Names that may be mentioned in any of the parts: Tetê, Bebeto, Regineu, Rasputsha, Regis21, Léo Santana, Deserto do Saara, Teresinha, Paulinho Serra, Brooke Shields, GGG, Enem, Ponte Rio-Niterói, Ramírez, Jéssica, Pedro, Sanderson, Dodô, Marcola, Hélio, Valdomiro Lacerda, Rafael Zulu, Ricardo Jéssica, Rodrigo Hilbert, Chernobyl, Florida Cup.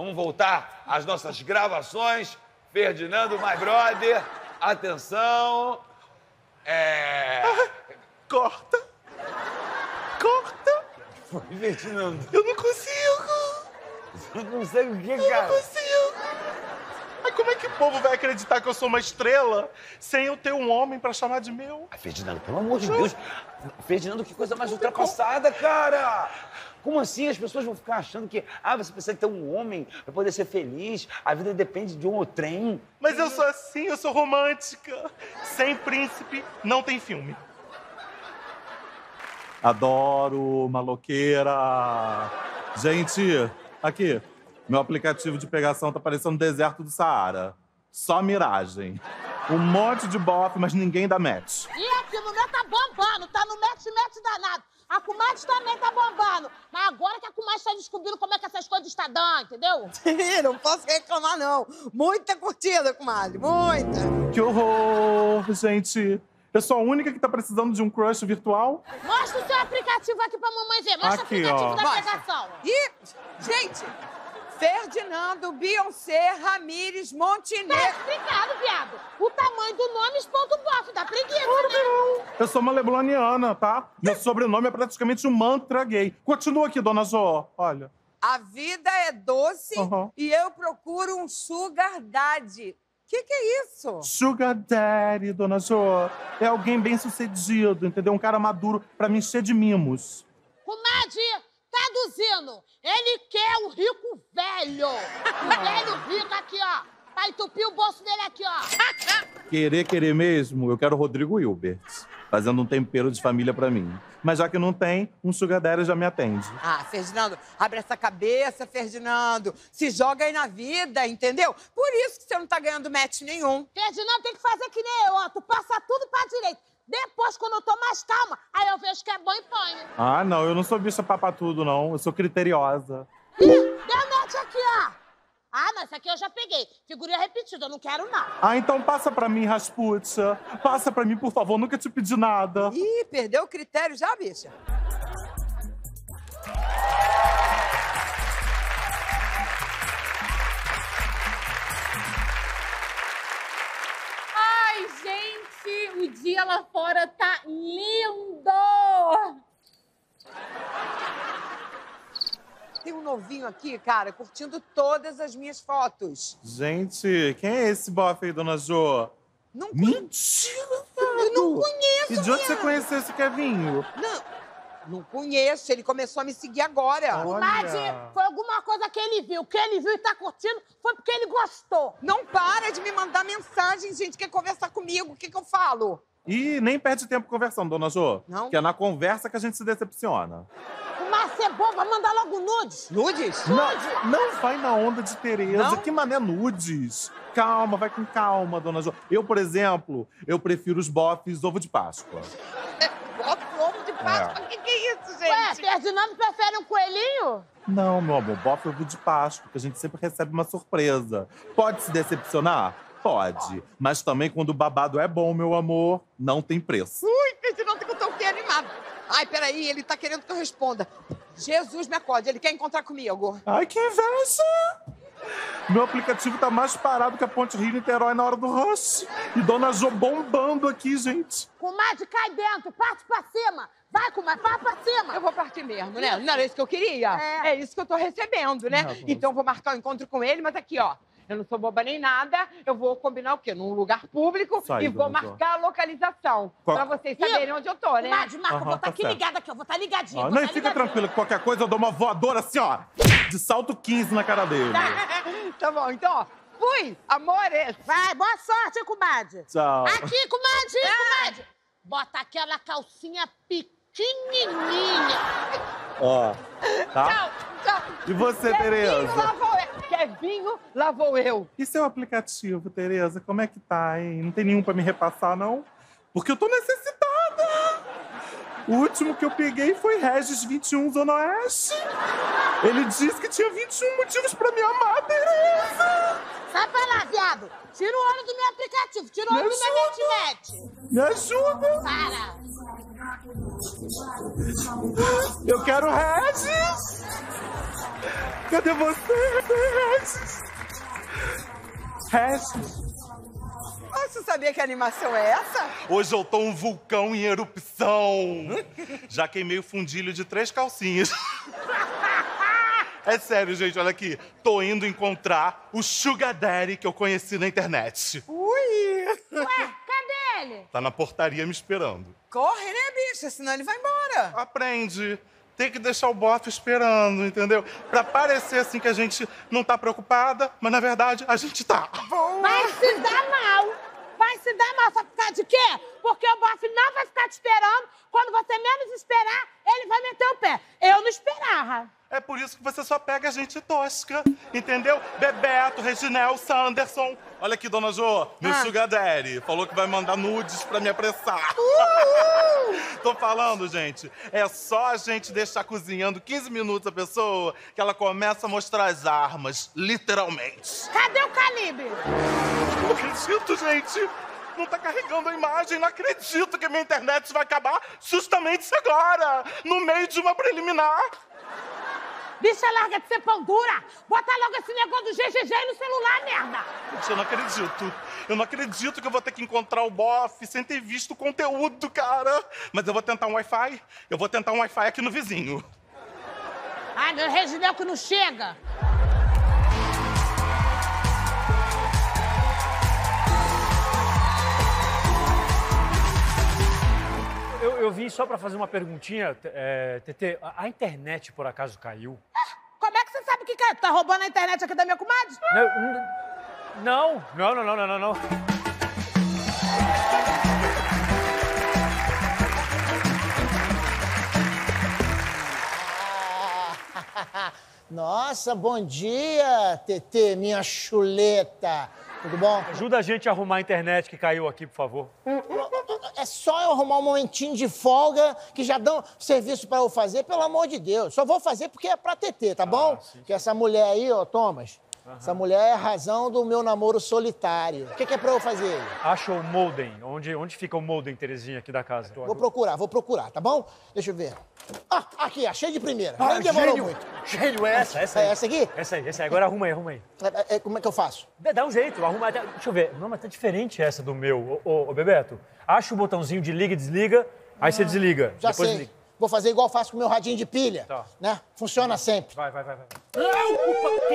Vamos voltar às nossas gravações. Ferdinando, my brother. Atenção. Corta. Corta. Foi, Ferdinando? Eu não consigo. Eu não sei o que, cara. Eu não consigo. Mas como é que o povo vai acreditar que eu sou uma estrela sem eu ter um homem pra chamar de meu? Ai, Ferdinando, pelo amor de Deus. Ferdinando, que coisa mais ultrapassada, cara. Como assim? As pessoas vão ficar achando que você precisa ter um homem pra poder ser feliz, a vida depende de um trem. Mas eu sou assim, eu sou romântica. Sem príncipe, não tem filme. Adoro maloqueira. Gente, aqui. Meu aplicativo de pegação tá parecendo Deserto do Saara. Só miragem. Um monte de bofe, mas ninguém dá match. E aqui, mulher tá bombando, tá no match danado. A Kumadi também tá bombando. Mas agora que a Kumadi tá descobrindo como é que essas coisas estão dando, entendeu? Não posso reclamar, não. Muita curtida, Kumadi, muita. Que horror, gente. Eu sou a única que tá precisando de um crush virtual? Mostra o seu aplicativo aqui pra mamãe ver. Mostra aqui, o aplicativo ó. Da pegação. Ih, gente... Ferdinando, Beyoncé, Ramírez, Montenegro... Tá explicado, viado. O tamanho do nome esponta o bofe, dá preguiça, né? Eu sou uma lebloniana, tá? Meu sobrenome é praticamente um mantra gay. Continua aqui, dona Jô, olha. A vida é doce e eu procuro um sugar daddy. Que é isso? Sugar daddy, dona Jô. É alguém bem sucedido, entendeu? Um cara maduro pra me encher de mimos. Kumadi! Traduzindo, ele quer o rico velho. O velho rico aqui, ó. Pra entupir o bolso dele aqui, ó. Querer mesmo, eu quero o Rodrigo Hilbert. Fazendo um tempero de família pra mim. Mas já que não tem, um sugar daddy já me atende. Ah, Ferdinando, abre essa cabeça, Ferdinando. Se joga aí na vida, entendeu? Por isso que você não tá ganhando match nenhum. Ferdinando, tem que fazer que nem eu, ó. Tu passa tudo pra direita. Depois, quando eu tô mais calma, aí eu vejo que é bom e ponho. Ah, não, eu não sou bicha papatudo, não. Eu sou criteriosa. Ih, deu note aqui, ó. Ah, não, essa aqui eu já peguei. Figurinha repetida, eu não quero, não. Ah, então passa pra mim, Rasputsha. Passa pra mim, por favor, nunca te pedi nada. Ih, perdeu o critério já, bicha. O dia lá fora tá lindo! Tem um novinho aqui, cara, curtindo todas as minhas fotos. Gente, quem é esse bofe aí, dona Jô? Não conheço. Mentira, cara. Eu não conheço, e de onde você conheceu esse Kevinho? Não conheço, ele começou a me seguir agora. Kumadi, foi alguma coisa que ele viu e tá curtindo, foi porque ele gostou. Não para de me mandar mensagem, gente, quer conversar comigo, o que eu falo? Ih, nem perde tempo conversando, dona Jô. Não? Que é na conversa que a gente se decepciona. Mas você é boba, vai mandar logo nudes. Nudes? Não vai na onda de Tereza, não? Que mané nudes. Calma, vai com calma, dona Jô. Eu, por exemplo, eu prefiro os bofes ovo de Páscoa. Páscoa? Que é isso, gente? Ué, Ferdinando prefere um coelhinho? Não, meu amor, bofe é ovo de Páscoa, que a gente sempre recebe uma surpresa. Pode se decepcionar? Pode. Mas também quando o babado é bom, meu amor, não tem preço. Ui, Ferdinando, que eu tô animado. Ai, peraí, ele tá querendo que eu responda. Jesus me acorde, ele quer encontrar comigo. Ai, que inveja! Meu aplicativo tá mais parado que a Ponte Rio-Niterói na hora do rush. E dona Jô bombando aqui, gente. Kumadi, cai dentro, parte pra cima. Vai, Kumadi, vai pra cima. Eu vou partir mesmo, né? Não era isso que eu queria. É isso que eu tô recebendo, né? Não, então vou marcar um encontro com ele, mas aqui, ó. Eu não sou boba nem nada. Eu vou combinar o quê? Num lugar público e vou marcar a localização. Pra vocês saberem onde eu tô, né? Kumadi, Marco, eu vou estar aqui ligada aqui. Eu vou estar ligadinha. Não, fica tranquila. Qualquer coisa eu dou uma voadora assim, ó. De salto 15 na cara dele. Tá bom, então, ó. Fui, amores. Vai, boa sorte, Kumadi. Tchau. Aqui, Kumadi, Kumadi. Bota aquela calcinha pequenininha. Ó, tá? Tchau, tchau. E você, Tereza? Kevinho, lá vou eu. E seu aplicativo, Tereza? Como é que tá, hein? Não tem nenhum pra me repassar, não? Porque eu tô necessitada. O último que eu peguei foi Regis21, Zona Oeste. Ele disse que tinha 21 motivos pra me amar, Tereza. Sai pra lá, viado. Tira o olho do meu aplicativo. Tira o olho do meu internet. Me ajuda. Para. Eu quero Regis. Cadê você, Regis? Regis. Regis. Você sabia que animação é essa? Hoje eu tô um vulcão em erupção. Já queimei o fundilho de 3 calcinhas. É sério, gente, olha aqui. Tô indo encontrar o Sugar Daddy que eu conheci na internet. Ui! Ué, cadê ele? Tá na portaria me esperando. Corre, né, bicha? Senão ele vai embora. Aprende. Tem que deixar o bofe esperando, entendeu? Pra parecer assim que a gente não tá preocupada, mas na verdade a gente tá. Vai se dar mal! Vai se dar mal, sabe por causa de quê? Porque o bofe não vai ficar te esperando. Quando você menos esperar, ele vai meter o pé. Eu não esperava. É por isso que você só pega gente tosca, entendeu? Bebeto, Regineu, Sanderson. Olha aqui, dona Jo, meu Sugar Daddy falou que vai mandar nudes pra me apressar. Tô falando, gente, é só a gente deixar cozinhando 15 minutos a pessoa que ela começa a mostrar as armas, literalmente. Cadê o calibre? Não acredito, gente! Não tá carregando a imagem, não acredito que a minha internet vai acabar justamente agora, no meio de uma preliminar. Bicha, larga de ser pão dura! Bota logo esse negócio do GGG no celular, merda! Gente, eu não acredito. Eu não acredito que eu vou ter que encontrar o bofe sem ter visto o conteúdo, cara. Mas eu vou tentar um Wi-Fi. Eu vou tentar um Wi-Fi aqui no vizinho. Ai, meu Regineuco não chega! Eu vim só pra fazer uma perguntinha, Tetê. A internet, por acaso, caiu? Ah, como é que você sabe que caiu? Tá roubando a internet aqui da minha comadre? Não. Nossa, bom dia, Tetê, minha chuleta. Tudo bom? Ajuda a gente a arrumar a internet que caiu aqui, por favor. É só eu arrumar um momentinho de folga, que já dão serviço pra eu fazer, pelo amor de Deus. Só vou fazer porque é pra Tetê, tá bom? Sim. Que essa mulher aí, ó, Thomas, essa mulher é a razão do meu namoro solitário. O que é pra eu fazer? Acha o modem. Onde fica o modem, Teresinha, aqui da casa? Vou procurar, tá bom? Deixa eu ver. Ah, aqui, achei de primeira. Nem demorou muito. Gênio, é essa? Essa aí. É essa aqui? Essa aí. Agora arruma aí. Como é que eu faço? Dá um jeito, arruma. Deixa eu ver. Não, mas tá diferente essa do meu. Ô, Bebeto, acha o botãozinho de liga e desliga, aí você desliga. Já depois sei. Desliga. Vou fazer igual eu faço com o meu radinho de pilha, né? Funciona sempre. Vai. O que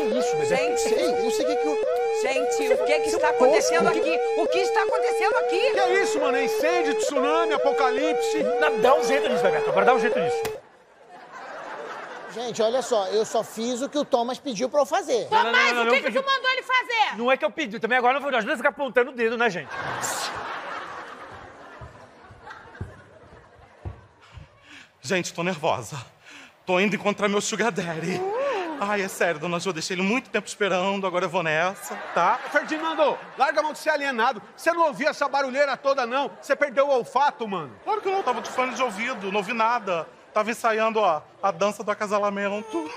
é isso, bebê? Gente, não sei o que é que eu... Gente, o que é que está acontecendo aqui? O que está acontecendo aqui? O que é isso, mano? Incêndio, tsunami, apocalipse? Dá um jeito nisso, Bebeto. Agora dá um jeito nisso. Gente, olha só, eu só fiz o que o Thomas pediu pra eu fazer. Thomas, o que tu mandou ele fazer? Não é que eu pedi, também agora não ajuda a ficar apontando o dedo, né, gente? Gente, tô nervosa. Tô indo encontrar meu Sugar Daddy. Ai, é sério, dona Jo, deixei ele muito tempo esperando, agora eu vou nessa, tá? Ferdinando, larga a mão de ser alienado. Você não ouvia essa barulheira toda, não? Você perdeu o olfato, mano. Claro que eu não, tava de fone de ouvido, não ouvi nada. Tava ensaiando, ó, a dança do acasalamento.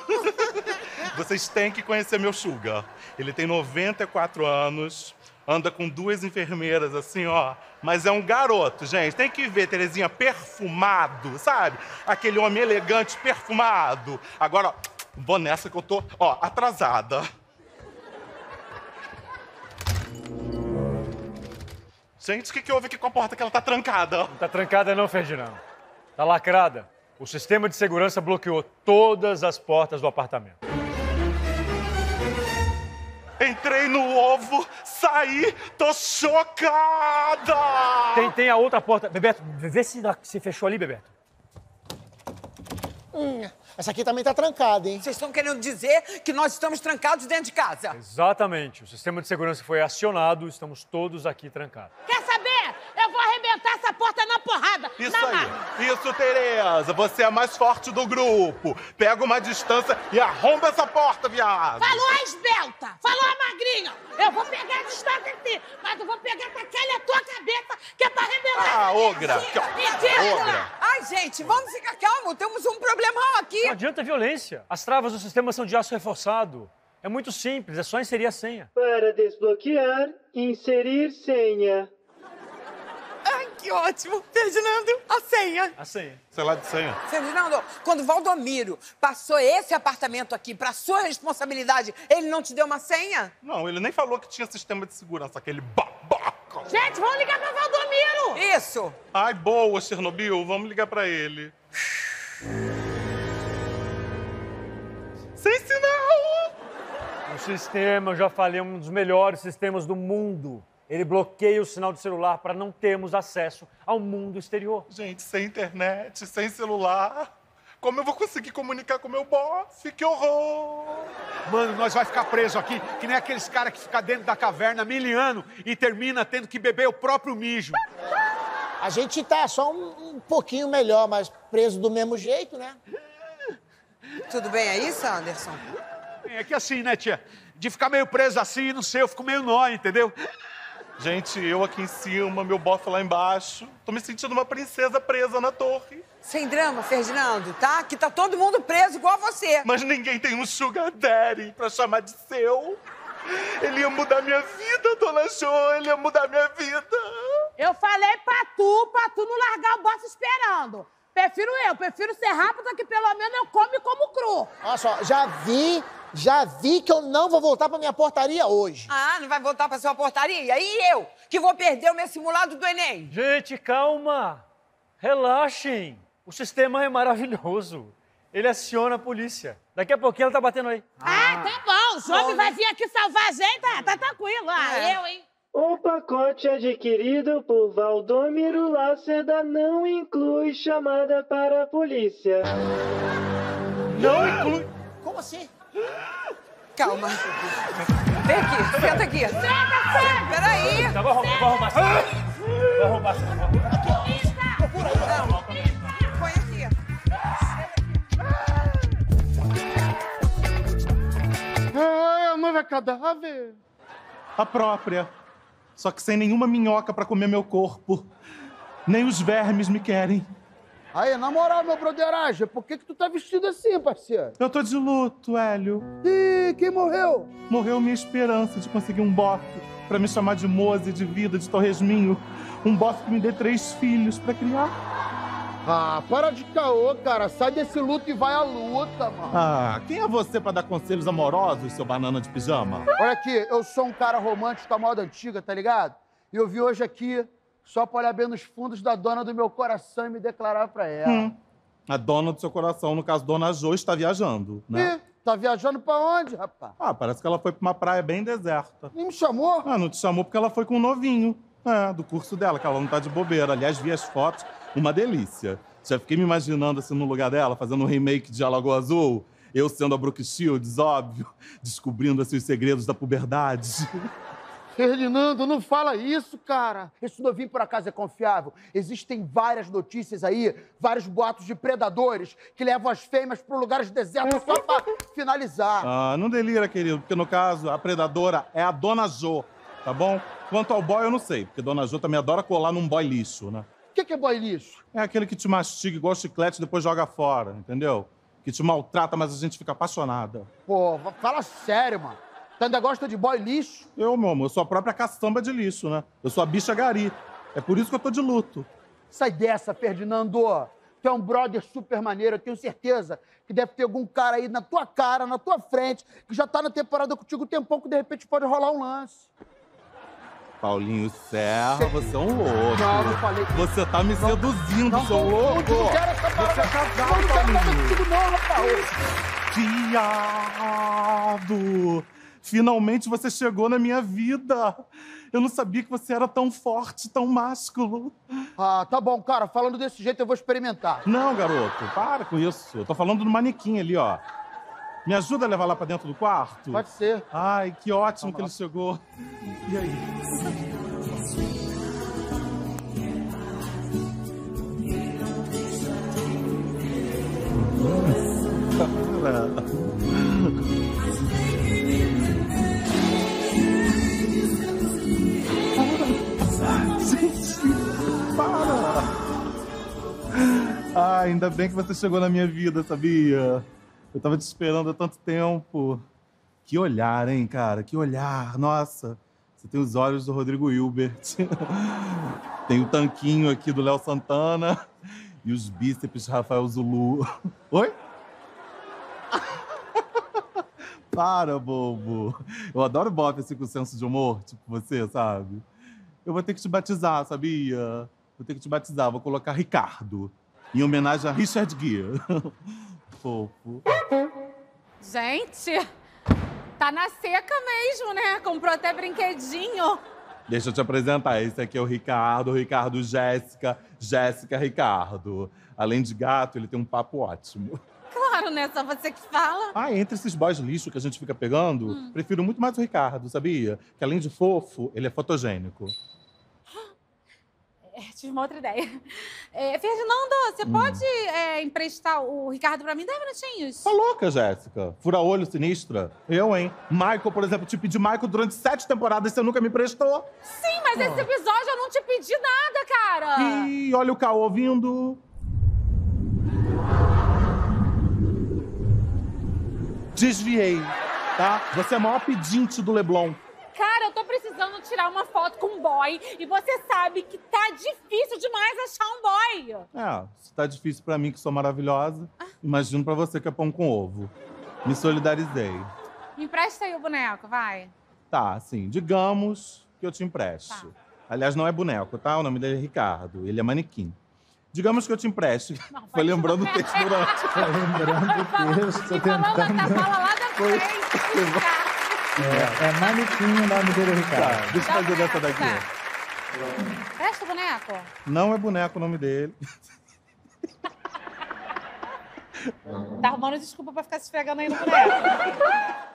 Vocês têm que conhecer meu Sugar. Ele tem 94 anos, anda com 2 enfermeiras, assim, ó. Mas é um garoto, gente. Tem que ver, Terezinha, perfumado, sabe? Aquele homem elegante, perfumado. Agora, ó, vou nessa que eu tô, ó, atrasada. Gente, o que houve aqui com a porta que ela tá trancada? Não tá trancada não, Ferdinando. Tá lacrada. O sistema de segurança bloqueou todas as portas do apartamento. Entrei no ovo, saí, tô chocada! Tem a outra porta. Bebeto, vê se fechou ali, Bebeto. Essa aqui também tá trancada, hein? Vocês estão querendo dizer que nós estamos trancados dentro de casa? Exatamente. O sistema de segurança foi acionado, estamos todos aqui trancados. Quer saber? Eu vou arrebentar essa porta na porrada. Isso, Tereza. Você é a mais forte do grupo. Pega uma distância e arromba essa porta, viado. Falou a esbelta. Falou a magrinha. Eu vou pegar a distância aqui, mas eu vou pegar com aquela tua cabeça que é pra arrebentar. Ah, ogra. Mentira. Ai, gente, vamos ficar calmos. Temos um problemão aqui. Não adianta violência. As travas do sistema são de aço reforçado. É muito simples, é só inserir a senha. Para desbloquear, inserir senha. Ai, que ótimo. Ferdinando, a senha. A senha. Sei lá de senha. Ferdinando, quando o Valdomiro passou esse apartamento aqui pra sua responsabilidade, ele não te deu uma senha? Não, ele nem falou que tinha sistema de segurança, aquele babaca. Gente, vamos ligar pra Valdomiro! Isso! Ai, boa, Chernobyl, vamos ligar pra ele. Sem sinal! O sistema, eu já falei, é um dos melhores sistemas do mundo. Ele bloqueia o sinal de celular para não termos acesso ao mundo exterior. Gente, sem internet, sem celular, como eu vou conseguir comunicar com o meu boss? Que horror! Mano, nós vai ficar preso aqui, que nem aqueles caras que ficam dentro da caverna miliano e termina tendo que beber o próprio mijo. A gente tá só um pouquinho melhor, mas preso do mesmo jeito, né? Tudo bem aí, Sanderson? É que assim, né, tia? De ficar meio preso assim, não sei, eu fico meio nó, entendeu? Gente, eu aqui em cima, meu bofe lá embaixo. Tô me sentindo uma princesa presa na torre. Sem drama, Ferdinando, tá? Que tá todo mundo preso igual a você. Mas ninguém tem um sugar daddy pra chamar de seu. Ele ia mudar minha vida, dona Jo, ele ia mudar minha vida. Eu falei pra tu não largar o bofe esperando. Prefiro ser rápido que pelo menos eu como cru. Olha só, já vi que eu não vou voltar pra minha portaria hoje. Ah, não vai voltar pra sua portaria? E eu, que vou perder o meu simulado do Enem? Gente, calma. Relaxem. O sistema é maravilhoso. Ele aciona a polícia. Daqui a pouquinho ela tá batendo aí. Ah, tá bom. O Jovem vai vir aqui salvar a gente. Tá tranquilo. Eu, hein? Um pacote adquirido por Valdomiro Lacerda não inclui chamada para a polícia. Não inclui? Como assim? Calma. Vem aqui, senta aqui. Senta! Peraí! Tá, vou arrombar. Não. Põe aqui. Ai, a noiva é cadáver. A própria. Só que sem nenhuma minhoca pra comer meu corpo. Nem os vermes me querem. Aí, na moral, meu broderagem, por que tu tá vestido assim, parceiro? Eu tô de luto, Hélio. Ih, quem morreu? Morreu minha esperança de conseguir um bofe pra me chamar de moça, de vida, de torresminho. Um bofe que me dê 3 filhos pra criar. Ah, para de caô, cara. Sai desse luto e vai à luta, mano. Ah, quem é você pra dar conselhos amorosos, seu banana de pijama? Olha aqui, eu sou um cara romântico da moda antiga, tá ligado? E eu vi hoje aqui só pra olhar bem nos fundos da dona do meu coração e me declarar pra ela. A dona do seu coração, no caso, Dona Jo, está viajando, né? Ih, tá viajando pra onde, rapaz? Ah, parece que ela foi pra uma praia bem deserta. Nem me chamou? Ah, não te chamou porque ela foi com um novinho. É, do curso dela, que ela não tá de bobeira. Aliás, vi as fotos, uma delícia. Já fiquei me imaginando, assim, no lugar dela, fazendo um remake de A Lagoa Azul, eu sendo a Brooke Shields, óbvio, descobrindo, assim, os segredos da puberdade. Ferdinando, não fala isso, cara. Esse novinho, por acaso, é confiável? Existem várias notícias aí, vários boatos de predadores que levam as fêmeas para lugares desertos só pra finalizar. Ah, não delira, querido, porque, no caso, a predadora é a Dona Jo, tá bom? Quanto ao boy, eu não sei, porque Dona Jo também adora colar num boy lixo, né? O que é boy lixo? É aquele que te mastiga igual chiclete e depois joga fora, entendeu? Que te maltrata, mas a gente fica apaixonada. Pô, fala sério, mano. Tu ainda gosta de boy lixo? Eu, meu amor, eu sou a própria caçamba de lixo, né? Eu sou a bicha gari. É por isso que eu tô de luto. Sai dessa, Ferdinando. Tu é um brother super maneiro, eu tenho certeza que deve ter algum cara aí na tua frente, que já tá na temporada contigo um tempão, que de repente pode rolar um lance. Paulinho Serra, você é um louco. Não, não falei. Você tá me seduzindo, seu louco. Eu não quero essa parada. Você é casado, Paulinho. Viado! Finalmente você chegou na minha vida. Eu não sabia que você era tão forte, tão másculo. Ah, tá bom, cara. Falando desse jeito, eu vou experimentar. Não, garoto. Para com isso. Eu tô falando do manequim ali, ó. Me ajuda a levar lá pra dentro do quarto? Pode ser. Ai, que ótimo que ele chegou. E aí? Para! Ah, ainda bem que você chegou na minha vida, sabia? Eu tava te esperando há tanto tempo. Que olhar, hein, cara? Que olhar. Nossa, você tem os olhos do Rodrigo Hilbert. Tem o tanquinho aqui do Léo Santana e os bíceps de Rafael Zulu. Oi? Para, bobo. Eu adoro bofe assim com senso de humor, tipo você, sabe? Eu vou ter que te batizar, sabia? Vou ter que te batizar, vou colocar Ricardo, em homenagem a Richard Gere. Fofo. Gente, tá na seca mesmo, né? Comprou até brinquedinho. Deixa eu te apresentar, esse aqui é o Ricardo Jéssica, Jéssica Ricardo. Além de gato, ele tem um papo ótimo. Claro, né? Só você que fala. Ah, entre esses boys lixo que a gente fica pegando, prefiro muito mais o Ricardo, sabia? Que além de fofo, ele é fotogênico. Tive uma outra ideia. Ferdinando, você pode emprestar o Ricardo pra mim 10 minutinhos? Tá louca, Jéssica. Fura-olho sinistra. Eu, hein? Michael, por exemplo, te pedi Michael durante 7 temporadas e você nunca me emprestou. Sim, mas esse episódio eu não te pedi nada, cara. Ih, olha o caô vindo. Desviei, tá? Você é a maior pedinte do Leblon. Cara, eu tô precisando tirar uma foto com um boy e você sabe que tá difícil demais achar um boy. É, se tá difícil pra mim, que sou maravilhosa, imagino pra você que é pão com ovo. Me solidarizei. Me empresta aí o boneco, vai. Tá, sim. Digamos que eu te empresto. Tá. Aliás, não é boneco, tá? O nome dele é Ricardo. Ele é manequim. Digamos que eu te empreste. Foi lembrando o texto durante. Foi lembrando o texto. E falando da fala lá da frente. É manequim o nome dele, Ricardo. Tá, deixa eu fazer dessa daqui. Tá. Presta o boneco? Não é boneco o nome dele. Tá arrumando desculpa pra ficar se esfregando aí no boneco.